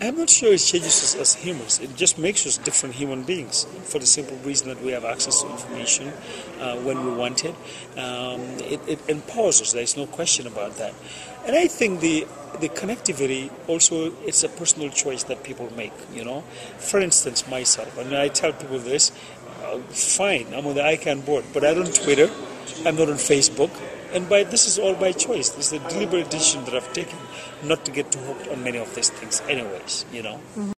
I'm not sure it changes us as humans. It just makes us different human beings for the simple reason that we have access to information when we want it. It empowers us. There's no question about that. And I think the connectivity also, it's a personal choice that people make, you know. For instance, myself, and I tell people this, fine, I'm on the ICANN board, but I don't Twitter, I'm not on Facebook. And this is all by choice. This is a deliberate decision that I've taken not to get too hooked on many of these things anyways, you know. Mm-hmm.